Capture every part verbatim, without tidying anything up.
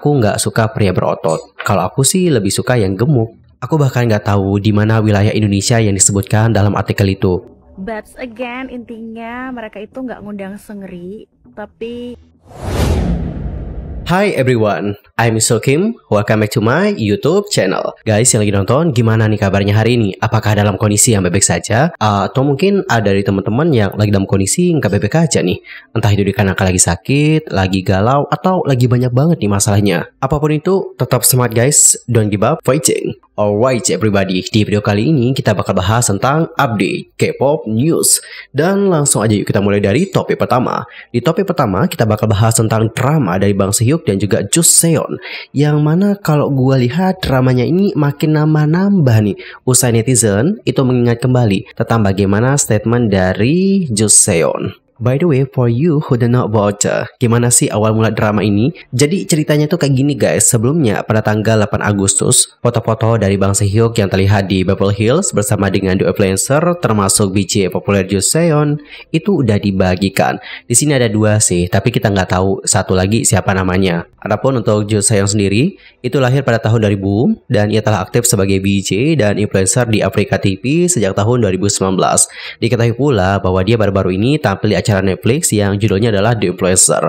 Aku nggak suka pria berotot. Kalau aku sih lebih suka yang gemuk. Aku bahkan nggak tahu di mana wilayah Indonesia yang disebutkan dalam artikel itu. But again, intinya mereka itu nggak ngundang Seungri, tapi... Hi everyone, I'm Yusril Kim, welcome back to my YouTube channel. Guys yang lagi nonton, gimana nih kabarnya hari ini? Apakah dalam kondisi yang baik-baik saja? Uh, atau mungkin ada dari teman-teman yang lagi dalam kondisi nggak baik-baik aja nih? Entah itu dikarenakan lagi sakit, lagi galau, atau lagi banyak banget nih masalahnya. Apapun itu, tetap semangat guys, don't give up fighting. Alright everybody, di video kali ini kita bakal bahas tentang update K-pop news. Dan langsung aja yuk kita mulai dari topik pertama. Di topik pertama kita bakal bahas tentang drama dari Bang Si Hyuk dan juga Juseyeon. Yang mana kalau gua lihat dramanya ini makin nambah-nambah nih. Usai netizen itu mengingat kembali tentang bagaimana statement dari Juseyeon. By the way, for you who don't know about it, gimana sih awal mula drama ini? Jadi ceritanya tuh kayak gini guys, sebelumnya pada tanggal delapan Agustus, foto-foto dari Bang Si Hyuk yang terlihat di Beverly Hills bersama dengan The Influencer, termasuk biji populer Juseyeon, itu udah dibagikan. Di sini ada dua sih, tapi kita nggak tahu satu lagi siapa namanya. Adapun untuk Juseyeon sendiri, itu lahir pada tahun dua ribu dan ia telah aktif sebagai B J dan influencer di Afrika T V sejak tahun dua ribu sembilan belas. Diketahui pula bahwa dia baru-baru ini tampil di acara Netflix yang judulnya adalah The Influencer.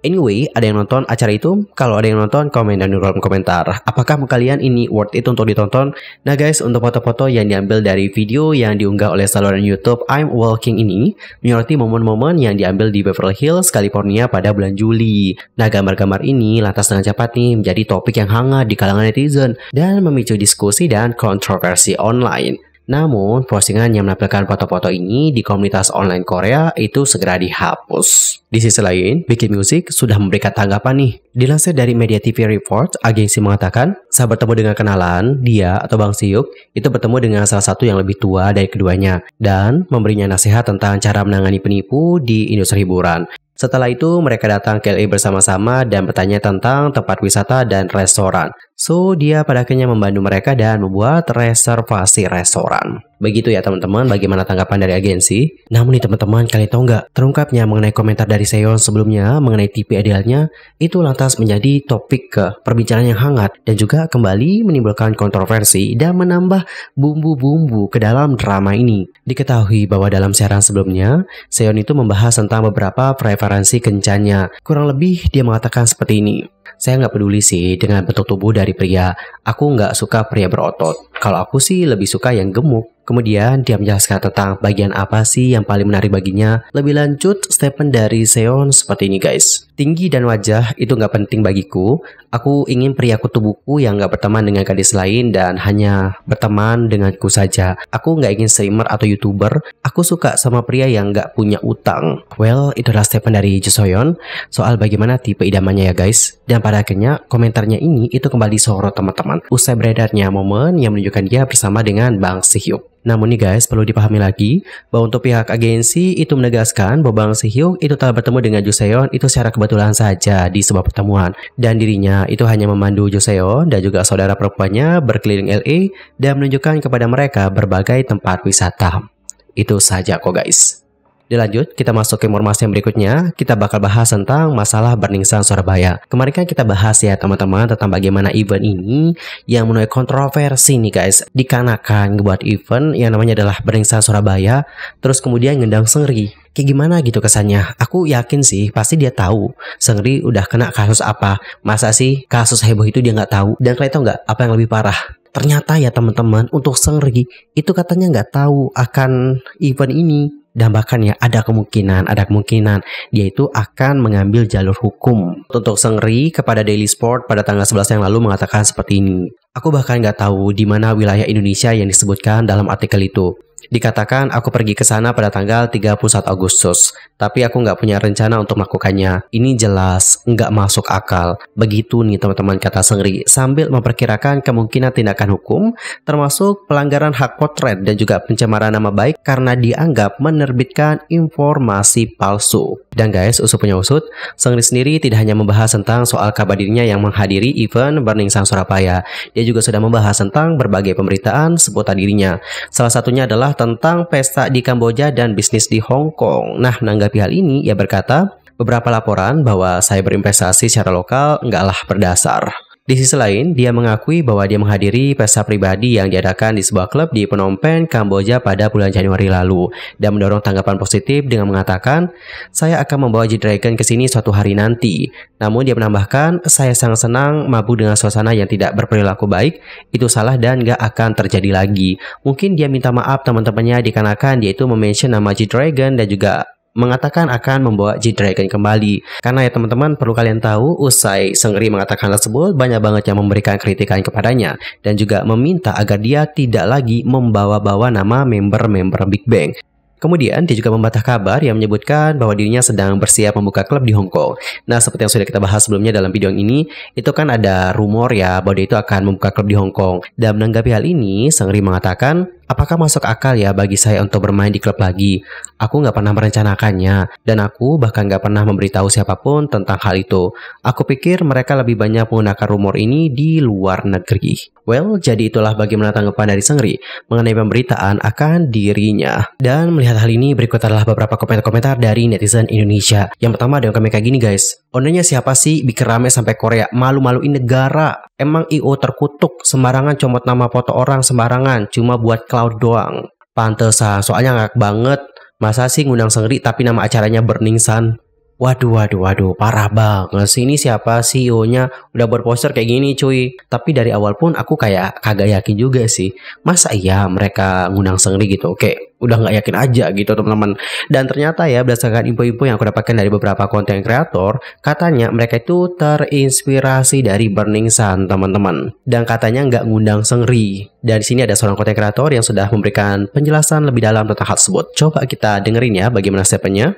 Anyway, ada yang nonton acara itu? Kalau ada yang nonton, komen dan kolom komentar. Apakah kalian ini worth it untuk ditonton? Nah guys, untuk foto-foto yang diambil dari video yang diunggah oleh saluran YouTube I'm Walking ini menyoroti momen-momen yang diambil di Beverly Hills, California pada bulan Juli. Nah, gambar-gambar ini lantas dengan cepat nih menjadi topik yang hangat di kalangan netizen dan memicu diskusi dan kontroversi online. Namun, postingan yang menampilkan foto-foto ini di komunitas online Korea itu segera dihapus. Di sisi lain, Big Hit Music sudah memberikan tanggapan nih. Dilansir dari media T V Reports, agensi mengatakan, saat bertemu dengan kenalan, dia atau Bang Si Hyuk itu bertemu dengan salah satu yang lebih tua dari keduanya dan memberinya nasihat tentang cara menangani penipu di industri hiburan. Setelah itu, mereka datang ke L A bersama-sama dan bertanya tentang tempat wisata dan restoran. So, dia pada akhirnya membantu mereka dan membuat reservasi restoran. Begitu ya teman-teman, bagaimana tanggapan dari agensi? Namun nih teman-teman, kalian tahu nggak? Terungkapnya mengenai komentar dari Seungri sebelumnya mengenai T V idealnya, itu lantas menjadi topik ke perbincangan yang hangat dan juga kembali menimbulkan kontroversi dan menambah bumbu-bumbu ke dalam drama ini. Diketahui bahwa dalam siaran sebelumnya, Seungri itu membahas tentang beberapa preferensi kencannya. Kurang lebih dia mengatakan seperti ini. Saya nggak peduli sih dengan bentuk tubuh dari pria. Aku nggak suka pria berotot. Kalau aku sih lebih suka yang gemuk. Kemudian dia menjelaskan tentang bagian apa sih yang paling menarik baginya. Lebih lanjut, statement dari Seon seperti ini guys. Tinggi dan wajah itu nggak penting bagiku. Aku ingin priaku tubuhku yang nggak berteman dengan gadis lain dan hanya berteman denganku saja. Aku nggak ingin streamer atau youtuber. Aku suka sama pria yang nggak punya utang. Well, itu adalah statement dari Jisoyeon soal bagaimana tipe idamannya ya guys. Dan pada akhirnya komentarnya ini itu kembali sorot teman-teman. Usai beredarnya momen yang menunjukkan dia bersama dengan Bang Si Hyuk. Namun nih guys, perlu dipahami lagi bahwa untuk pihak agensi itu menegaskan bahwa Bang Si Hyuk itu telah bertemu dengan Juseyeon itu secara kebetulan saja di sebuah pertemuan. Dan dirinya itu hanya memandu Juseyeon dan juga saudara perempuannya berkeliling L A dan menunjukkan kepada mereka berbagai tempat wisata. Itu saja kok guys. Dilanjut, kita masuk ke informasi yang berikutnya. Kita bakal bahas tentang masalah Burning Sun Surabaya. Kemarin kan kita bahas ya teman-teman tentang bagaimana event ini yang menuai kontroversi nih guys. Dikarenakan buat event yang namanya adalah Burning Sun Surabaya, terus kemudian ngendang Seungri. Kayak gimana gitu kesannya? Aku yakin sih pasti dia tahu Seungri udah kena kasus apa. Masa sih kasus heboh itu dia nggak tahu? Dan kalian tahu nggak apa yang lebih parah? Ternyata ya teman-teman, untuk Seungri itu katanya nggak tahu akan event ini. Dan bahkan ya ada kemungkinan, ada kemungkinan dia itu akan mengambil jalur hukum. Untuk Seungri kepada Daily Sport pada tanggal sebelas yang lalu mengatakan seperti ini. Aku bahkan nggak tahu di mana wilayah Indonesia yang disebutkan dalam artikel itu. Dikatakan aku pergi ke sana pada tanggal tiga puluh satu Agustus, tapi aku nggak punya rencana untuk melakukannya. Ini jelas nggak masuk akal. Begitu nih teman-teman kata Seungri sambil memperkirakan kemungkinan tindakan hukum, termasuk pelanggaran hak potret dan juga pencemaran nama baik karena dianggap menerbitkan informasi palsu. Dan guys, usut punya usut, Seungri sendiri tidak hanya membahas tentang soal kabar dirinya yang menghadiri event Burning Sun Surabaya. Dia juga sudah membahas tentang berbagai pemberitaan seputar dirinya. Salah satunya adalah tentang pesta di Kamboja dan bisnis di Hong Kong. Nah, menanggapi hal ini, ia berkata, Beberapa laporan bahwa saya berinvestasi secara lokal enggaklah berdasar. Di sisi lain, dia mengakui bahwa dia menghadiri pesta pribadi yang diadakan di sebuah klub di Phnom Penh, Kamboja pada bulan Januari lalu, dan mendorong tanggapan positif dengan mengatakan, "Saya akan membawa G-Dragon ke sini suatu hari nanti." Namun dia menambahkan, "Saya sangat senang mabuk dengan suasana yang tidak berperilaku baik, itu salah dan gak akan terjadi lagi." Mungkin dia minta maaf teman-temannya dikarenakan dia itu memention nama G-Dragon dan juga mengatakan akan membawa G-Dragon kembali. Karena ya teman-teman, perlu kalian tahu, usai Seungri mengatakan tersebut, banyak banget yang memberikan kritikan kepadanya dan juga meminta agar dia tidak lagi membawa-bawa nama member-member Big Bang. Kemudian dia juga membantah kabar yang menyebutkan bahwa dirinya sedang bersiap membuka klub di Hong Kong. Nah, seperti yang sudah kita bahas sebelumnya dalam video ini, itu kan ada rumor ya bahwa dia itu akan membuka klub di Hong Kong. Dan menanggapi hal ini, Seungri mengatakan, "Apakah masuk akal ya bagi saya untuk bermain di klub lagi? Aku nggak pernah merencanakannya, dan aku bahkan nggak pernah memberitahu siapapun tentang hal itu. Aku pikir mereka lebih banyak menggunakan rumor ini di luar negeri." Well, jadi itulah bagaimana tanggapan dari Seungri mengenai pemberitaan akan dirinya. Dan melihat hal ini, berikut adalah beberapa komentar-komentar dari netizen Indonesia. Yang pertama ada yang komen kayak gini guys, "Onenya siapa sih bikin rame sampai Korea, malu-maluin negara. Emang I O terkutuk, sembarangan comot nama foto orang sembarangan, cuma buat cloud doang. Pantesan, soalnya ngakak banget, masa sih ngundang Seungri tapi nama acaranya Burning Sun." Waduh, waduh, waduh, parah banget sih ini siapa C E O-nya udah buat poster kayak gini cuy. Tapi dari awal pun aku kayak kagak yakin juga sih. Masa iya mereka ngundang Seungri gitu, oke. Udah nggak yakin aja gitu teman-teman. Dan ternyata ya berdasarkan info-info yang aku dapatkan dari beberapa konten kreator, katanya mereka itu terinspirasi dari Burning Sun teman-teman. Dan katanya nggak ngundang Seungri. Dan di sini ada seorang konten kreator yang sudah memberikan penjelasan lebih dalam tentang hal tersebut. Coba kita dengerin ya bagaimana statementnya.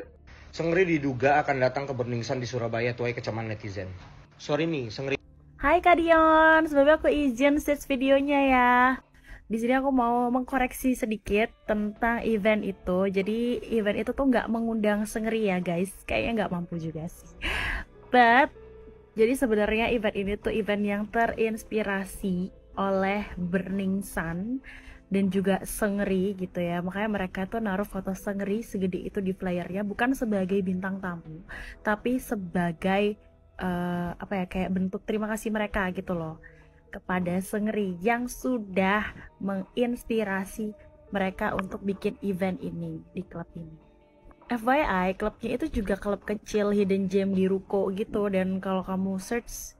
Seungri diduga akan datang ke Burning Sun di Surabaya, tuai kecaman netizen. Sorry nih, Seungri. Hai Kak Dion, sebelumnya aku izin search videonya ya. Di sini aku mau mengkoreksi sedikit tentang event itu. Jadi event itu tuh nggak mengundang Seungri ya guys, kayaknya nggak mampu juga sih. But jadi sebenarnya event ini tuh event yang terinspirasi oleh Burning Sun dan juga Seungri gitu ya. Makanya mereka tuh naruh foto Seungri segede itu di flyernya, bukan sebagai bintang tamu, tapi sebagai uh, apa ya, kayak bentuk terima kasih mereka gitu loh kepada Seungri yang sudah menginspirasi mereka untuk bikin event ini di klub ini. F Y I, klubnya itu juga klub kecil hidden gem di ruko gitu, dan kalau kamu search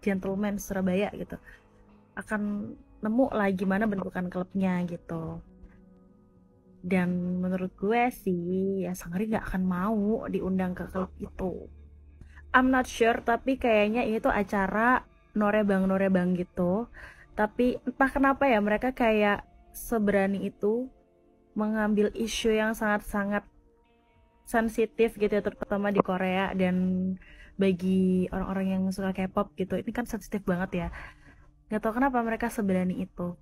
Gentleman Surabaya gitu akan nemu lah gimana bentukan klubnya gitu. Dan menurut gue sih ya Seungri gak akan mau diundang ke klub itu. I'm not sure, tapi kayaknya ini tuh acara norebang-norebang gitu. Tapi entah kenapa ya mereka kayak seberani itu mengambil isu yang sangat-sangat sensitif gitu ya, terutama di Korea. Dan bagi orang-orang yang suka K-pop gitu, ini kan sensitif banget ya. Gak tau kenapa mereka seberani itu.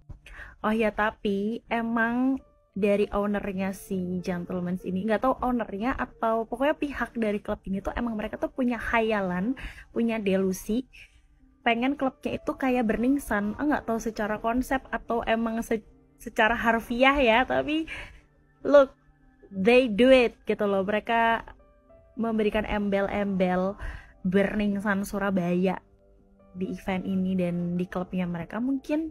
Oh ya, tapi emang dari ownernya si Gentleman ini, gak tau ownernya atau pokoknya pihak dari klub ini tuh emang mereka tuh punya khayalan, punya delusi, pengen klubnya itu kayak Burning Sun. Oh, gak tau secara konsep atau emang se secara harfiah ya, tapi look, they do it gitu loh. Mereka memberikan embel-embel Burning Sun Surabaya di event ini dan di klubnya mereka mungkin.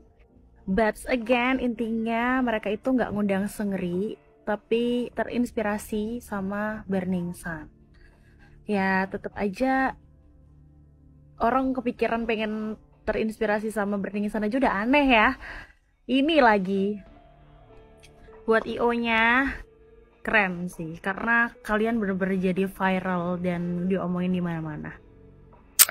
But again, intinya mereka itu nggak ngundang Seungri, tapi terinspirasi sama Burning Sun. Ya tetap aja orang kepikiran pengen terinspirasi sama Burning Sun aja udah aneh ya. Ini lagi buat I O-nya keren sih, karena kalian bener-bener jadi viral dan diomongin di mana-mana.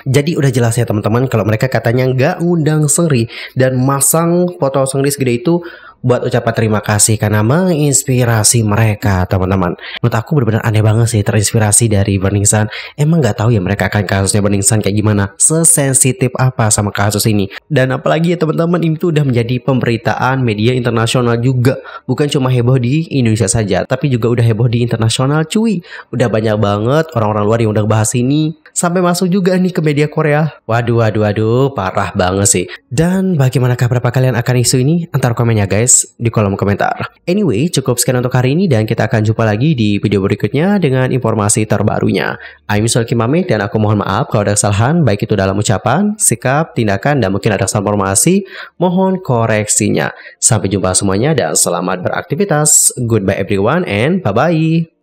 Jadi udah jelas ya teman-teman kalau mereka katanya nggak ngundang Seungri dan masang foto Seungri segede itu buat ucapan terima kasih karena menginspirasi mereka teman-teman. Menurut aku benar-benar aneh banget sih, terinspirasi dari Burning Sun. Emang nggak tahu ya mereka akan kasusnya Burning Sun kayak gimana, sesensitif apa sama kasus ini. Dan apalagi ya teman-teman, ini tuh udah menjadi pemberitaan media internasional juga, bukan cuma heboh di Indonesia saja, tapi juga udah heboh di internasional cuy. Udah banyak banget orang-orang luar yang udah bahas ini, sampai masuk juga nih ke media Korea. Waduh waduh waduh, parah banget sih. Dan bagaimanakah pendapat kalian akan isu ini? Antar komen ya guys. guys di kolom komentar. Anyway, cukup sekian untuk hari ini dan kita akan jumpa lagi di video berikutnya dengan informasi terbarunya. I'm Yusril Kim dan aku mohon maaf kalau ada kesalahan baik itu dalam ucapan, sikap, tindakan, dan mungkin ada kesalahan informasi, mohon koreksinya. Sampai jumpa semuanya dan selamat beraktivitas. Goodbye everyone and bye-bye.